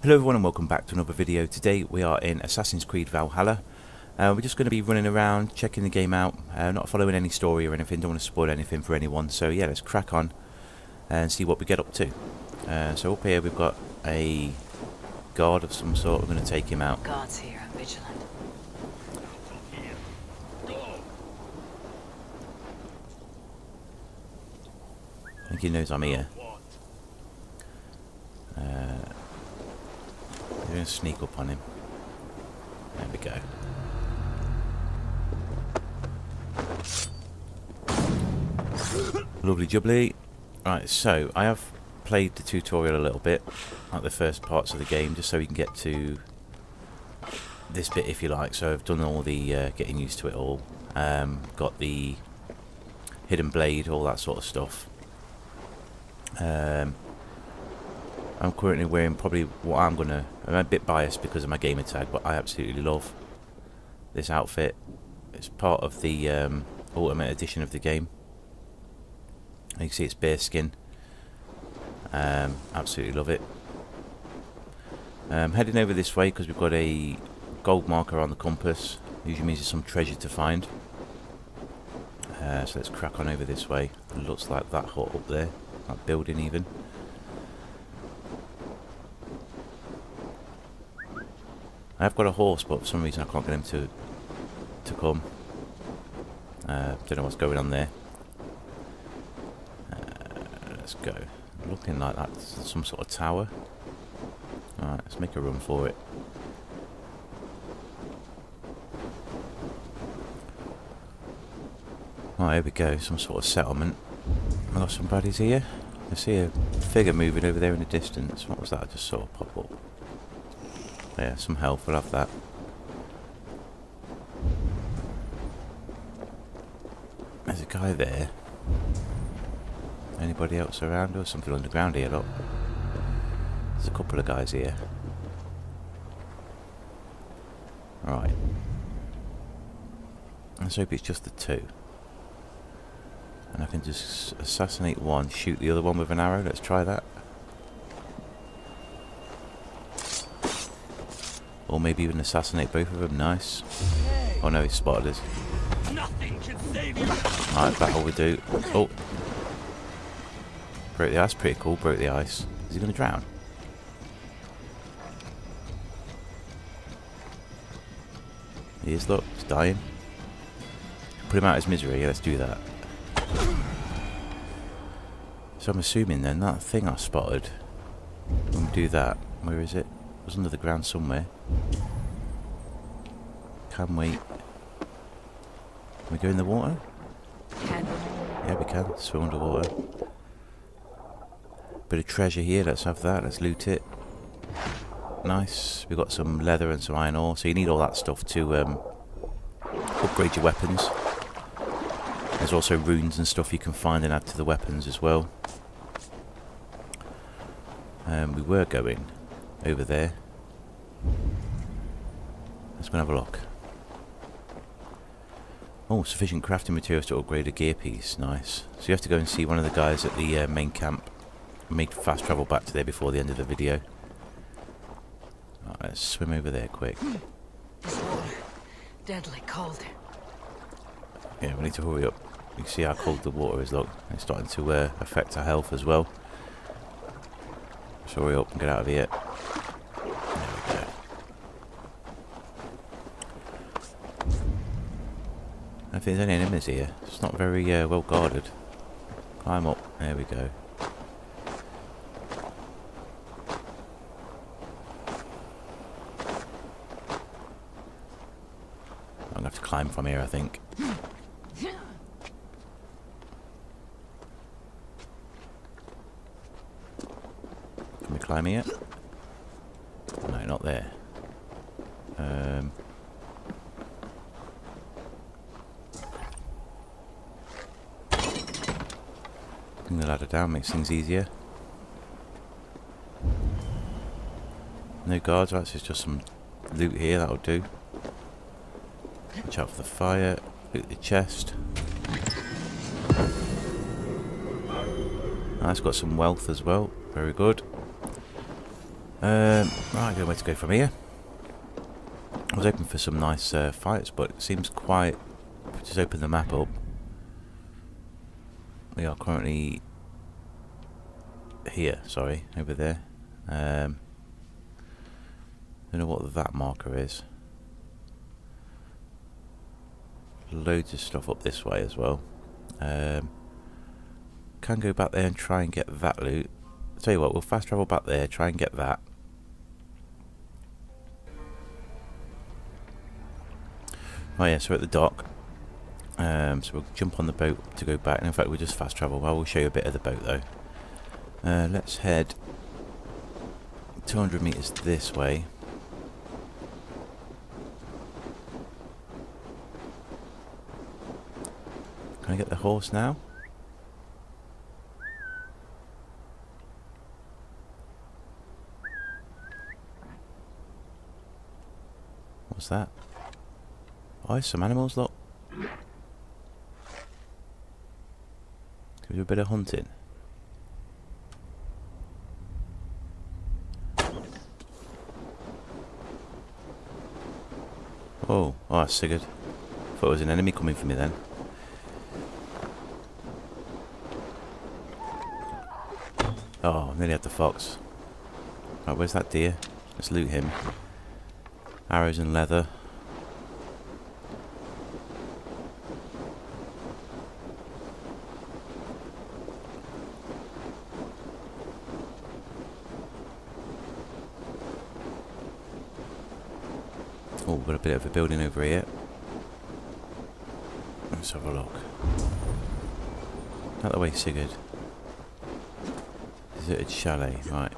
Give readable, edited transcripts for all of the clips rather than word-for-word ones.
Hello everyone and welcome back to another video. Today we are in Assassin's Creed Valhalla. We're just going to be running around, checking the game out, not following any story or anything, don't want to spoil anything for anyone. So yeah, let's crack on and see what we get up to. So up here we've got a guard of some sort. We're going to take him out. Guards here, I'm vigilant. I think he knows I'm here. We're going to sneak up on him. There we go. Lovely jubbly. Right, so I have played the tutorial a little bit, like the first parts of the game, just so we can get to this bit if you like. So I've done all the getting used to it all. Got the hidden blade, all that sort of stuff. I'm currently wearing probably what I'm a bit biased because of my gamer tag, but I absolutely love this outfit. It's part of the Ultimate Edition of the game. You can see it's bear skin. Absolutely love it. I'm heading over this way because we've got a gold marker on the compass. Usually means there's some treasure to find. So let's crack on over this way. It looks like that hut up there, that building even. I've got a horse, but for some reason I can't get him to come. Don't know what's going on there. Let's go. Looking like that's some sort of tower. Alright, let's make a run for it. Alright, here we go. Some sort of settlement. I got some baddies here. I see a figure moving over there in the distance. What was that? I just saw pop up. Yeah, some health, we'll have that. There's a guy there. Anybody else around? Or something underground here, look. There's a couple of guys here. Alright. Let's hope it's just the two. And I can just assassinate one, shoot the other one with an arrow. Let's try that. Or maybe even assassinate both of them. Nice. Oh no, he spotted us. Alright, battle we do. Oh. Broke the ice. Pretty cool. Broke the ice. Is he going to drown? He is, look. He's dying. Put him out of his misery. Yeah, let's do that. So I'm assuming then that thing I spotted. I'm going to do that. Where is it? It was under the ground somewhere. Can we go in the water? Yeah, we can. Swim underwater. Bit of treasure here. Let's have that. Let's loot it. Nice. We've got some leather and some iron ore. So you need all that stuff to upgrade your weapons. There's also runes and stuff you can find and add to the weapons as well. We were going over there. Let's go and have a look. Oh, sufficient crafting materials to upgrade a gear piece. Nice. So you have to go and see one of the guys at the main camp. Make fast travel back to there before the end of the video. Right, let's swim over there quick. This water, deadly cold. Yeah, we need to hurry up. You can see how cold the water is, look. It's starting to affect our health as well. So hurry up and get out of here. I think there's any enemies here. It's not very well guarded. Climb up. There we go. I'm going to have to climb from here, I think. Can we climb here? No, not there. The ladder down makes things easier. No guards, right, so it's just some loot here, that'll do. Watch out for the fire, loot the chest. That's got some wealth as well, very good. Right, good way to go from here. I was hoping for some nice fights, but it seems quite... Just open the map up. We are currently... Here, sorry, over there. Don't know what that marker is. Loads of stuff up this way as well. Can go back there and try and get that loot. I'll tell you what, we'll fast travel back there, try and get that. Oh yeah, so we're at the dock. So we'll jump on the boat to go back, and in fact we'll just fast travel. I will show you a bit of the boat though. Let's head 200 metres this way. Can I get the horse now? What's that? Oh, there's some animals, look. Can we do a bit of hunting? Oh, oh, that's Sigurd. Thought it was an enemy coming for me then. Oh, I nearly had the fox. Right, where's that deer? Let's loot him. Arrows and leather. Oh, we've got a bit of a building over here. Let's have a look. Out the way, Sigurd. Deserted chalet, right.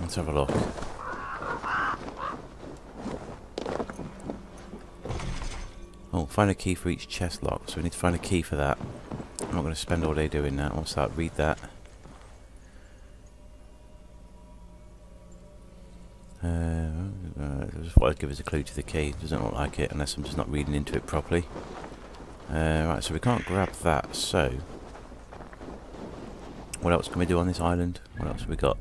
Let's have a look. Oh, find a key for each chest lock, so we need to find a key for that. I'm not going to spend all day doing that. What's that? Read that. I'd give us a clue to the key. Doesn't look like it, unless I'm just not reading into it properly. Right, so we can't grab that, so... What else can we do on this island? What else have we got?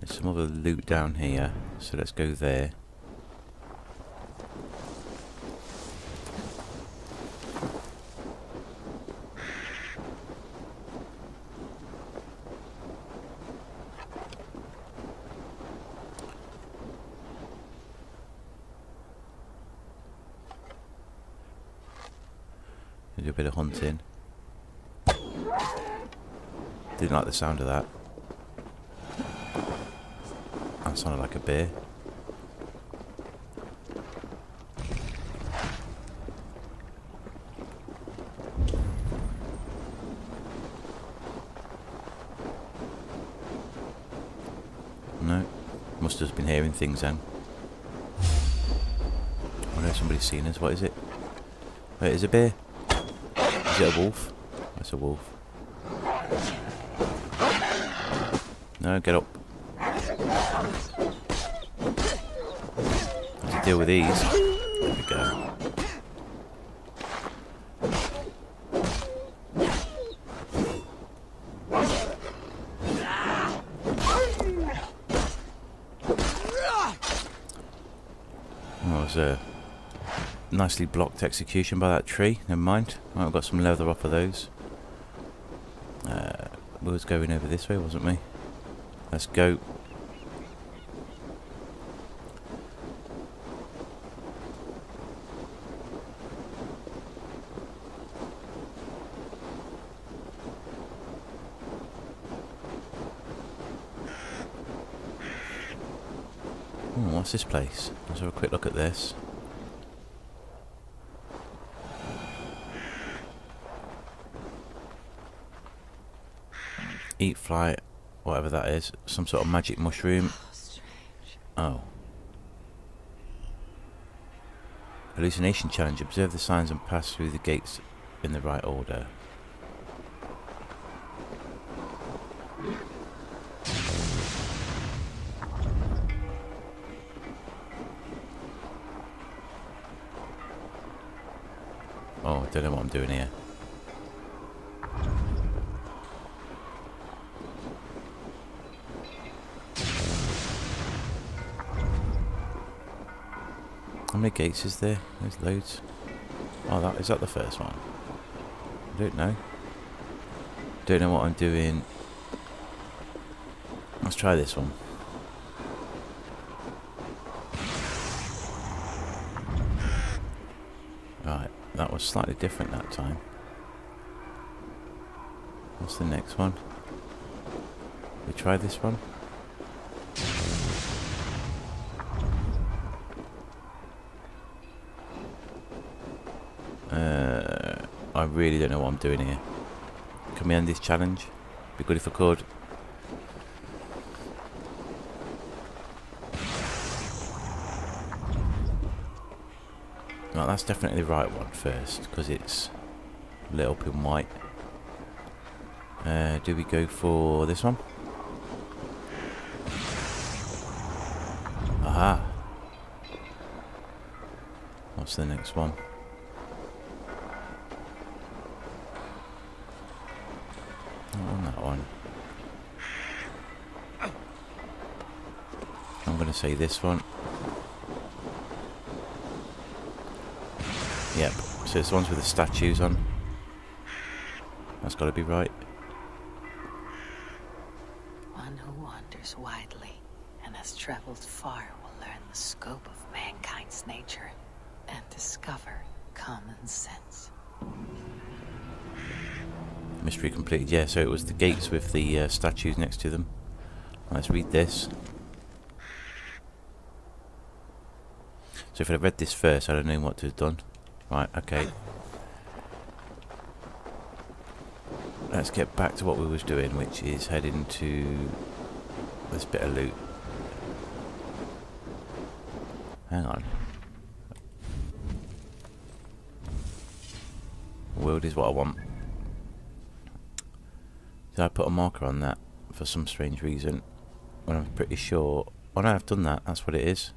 There's some other loot down here, so let's go there. Do a bit of hunting. Didn't like the sound of that. That sounded like a bear. No, must have just been hearing things then. I know somebody's seen us. What is it? Wait, is it a bear? Is it a wolf? That's a wolf. No, get up. I have to deal with these. There we go. That was a nicely blocked execution by that tree. Never mind. Right, I've got some leather off of those. We was going over this way, wasn't we? Let's go. Ooh, what's this place? Let's have a quick look at this. Eat fly, whatever that is, some sort of magic mushroom. Oh. Hallucination challenge. Observe the signs and pass through the gates in the right order. Oh, I don't know what I'm doing here. How many gates is there? There's loads. Oh, that is that the first one? I don't know. Don't know what I'm doing. Let's try this one. Right, that was slightly different that time. What's the next one? We try this one. I really don't know what I'm doing here. Can we end this challenge? Be good if I could. Right, that's definitely the right one first, because it's lit up in white. Do we go for this one? Aha! What's the next one? Not on that one. I'm going to say this one. Yep, so it's the ones with the statues on. That's got to be right. Widely and has traveled far will learn the scope of mankind's nature and discover common sense. Mystery completed. Yeah, so it was the gates with the statues next to them. Let's read this. So if I'd read this first, I don't know what to have done. Right, okay. Let's get back to what we was doing, which is heading to this bit of loot. Hang on. World is what I want. Did I put a marker on that for some strange reason? When I'm pretty sure... Oh no, I've done that. That's what it is.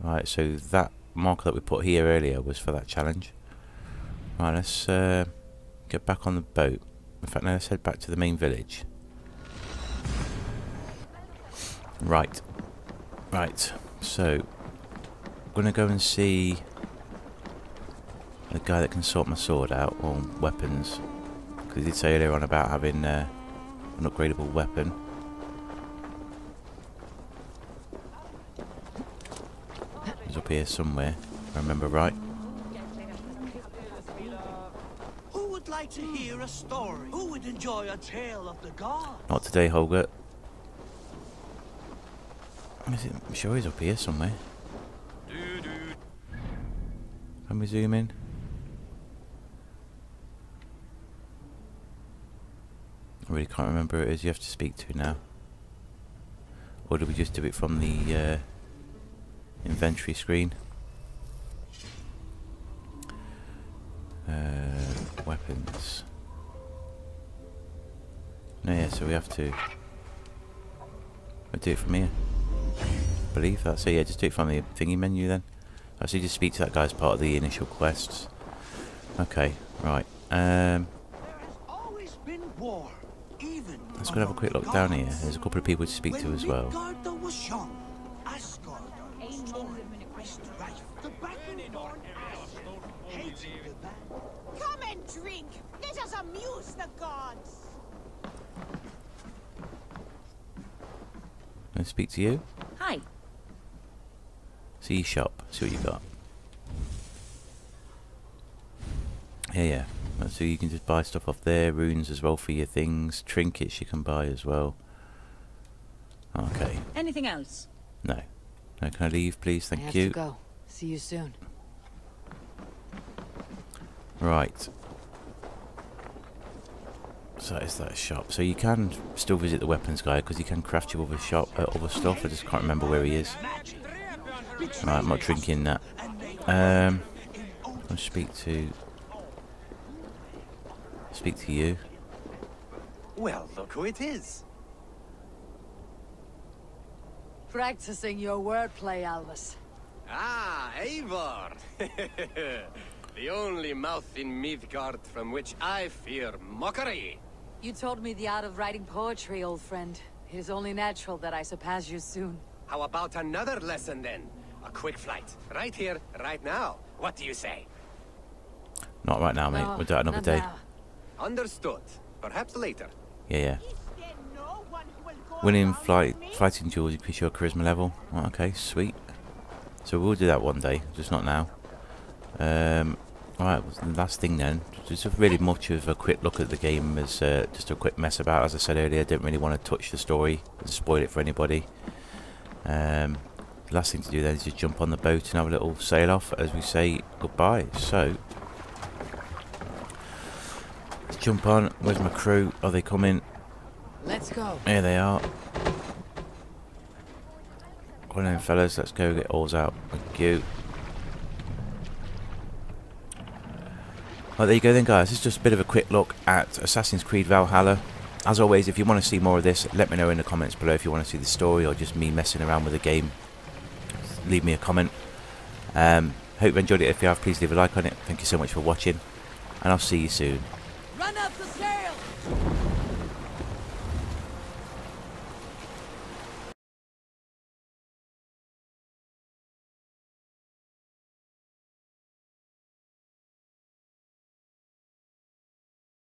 Right, so that marker that we put here earlier was for that challenge. Right, let's get back on the boat. In fact, no, let's head back to the main village. Right, right, so I'm going to go and see the guy that can sort my sword out, or weapons, because he did say earlier on about having an upgradable weapon. It's up here somewhere, if I remember right. Who would like to hear a story? Who would enjoy a tale of the gods? Not today, Holgurt. I'm sure he's up here somewhere. Can we zoom in? I really can't remember who it is you have to speak to now. Or do we just do it from the inventory screen? Weapons. No, yeah, so we have to... We'll do it from here. I believe that. So yeah, just do it from the thingy menu then. Actually, just speak to that guy as part of the initial quests. Okay, right. Let's go have a quick look down here. There's a couple of people to speak to as well. Come and drink. Let us amuse the gods. Can I speak to you? Hi. See shop. See what you got. Yeah, yeah. So you can just buy stuff off there. Runes as well for your things. Trinkets you can buy as well. Okay. Anything else? No. No, can I leave, please? Thank you. I have to go. See you soon. Right. So it's that shop. So you can still visit the weapons guy because he can craft you other stuff. I just can't remember where he is. Right, I'm not drinking that. I'll speak to you. Well, look who it is. Practicing your wordplay, Alvis. Ah, Eivor. The only mouth in Midgard from which I fear mockery. You told me the art of writing poetry, old friend. It is only natural that I surpass you soon. How about another lesson, then? A quick flight. Right here, right now. What do you say? Not right now, mate. We'll do it another day. Understood. Perhaps later. Yeah. Winning fighting duels increase your charisma level. Oh, okay, sweet. So we'll do that one day, just not now. Alright, the last thing then. Just really much of a quick look at the game as just a quick mess about. As I said earlier, I didn't really want to touch the story and spoil it for anybody. The last thing to do then is just jump on the boat and have a little sail off as we say goodbye. So, let's jump on. Where's my crew? Are they coming? Let's go. Here they are. Come on, fellas. Let's go get oars out. Thank you. Well, there you go then, guys. This is just a bit of a quick look at Assassin's Creed Valhalla. As always, if you want to see more of this, let me know in the comments below if you want to see the story or just me messing around with the game. Just leave me a comment. Hope you enjoyed it. If you have, please leave a like on it. Thank you so much for watching, and I'll see you soon. Run up the stairs!